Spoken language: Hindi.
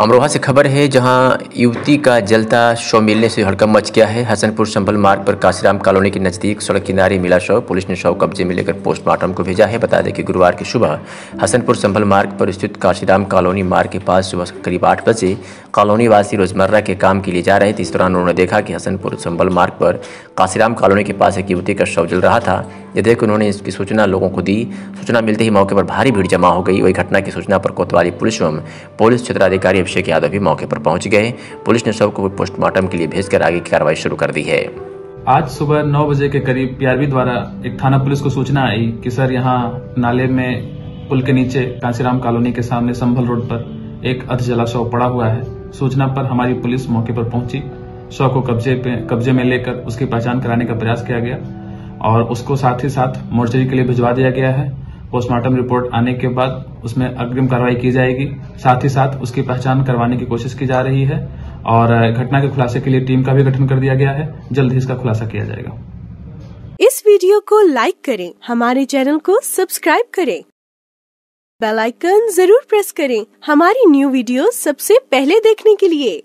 अमरोहा से खबर है, जहां युवती का जलता शव मिलने से हड़कंप मच गया है। हसनपुर संभल मार्ग पर काशीराम कॉलोनी के नज़दीक सड़क किनारे मिला शव। पुलिस ने शव कब्जे में लेकर पोस्टमार्टम को भेजा है। बता दें कि गुरुवार की सुबह हसनपुर संभल मार्ग पर स्थित काशीराम कॉलोनी मार्ग के पास सुबह करीब 8 बजे कॉलोनी वासी रोजमर्रा के काम के लिए जा रहे थे। इस दौरान उन्होंने देखा कि हसनपुर संभल मार्ग पर काशीराम कॉलोनी के पास एक युवती का शव जल रहा था। यह देख उन्होंने इसकी सूचना लोगों को दी। सूचना मिलते ही मौके पर भारी भीड़ जमा हो गई। वही घटना की सूचना पर कोतवाली पुलिस एवं पुलिस क्षेत्राधिकारी अभिषेक यादव भी मौके पर पहुंच गए। पुलिस ने शव को पोस्टमार्टम के लिए भेजकर आगे की कार्रवाई शुरू कर दी है। आज सुबह 9 बजे के करीब पीआरवी द्वारा एक थाना पुलिस को सूचना आई कि सर यहाँ नाले में पुल के नीचे काशीराम कॉलोनी के सामने संभल रोड पर एक अर्धजला शव पड़ा हुआ है। सूचना पर हमारी पुलिस मौके पर पहुंची। शव को कब्जे में लेकर उसकी पहचान कराने का प्रयास किया गया और उसको साथ ही साथ मोर्चरी के लिए भिजवा दिया गया है। पोस्टमार्टम रिपोर्ट आने के बाद उसमें अग्रिम कार्रवाई की जाएगी। साथ ही साथ उसकी पहचान करवाने की कोशिश की जा रही है और घटना के खुलासे के लिए टीम का भी गठन कर दिया गया है। जल्द ही इसका खुलासा किया जाएगा। इस वीडियो को लाइक करें, हमारे चैनल को सब्सक्राइब करें, बेल आइकन जरूर प्रेस करें हमारी न्यू वीडियो सबसे पहले देखने के लिए।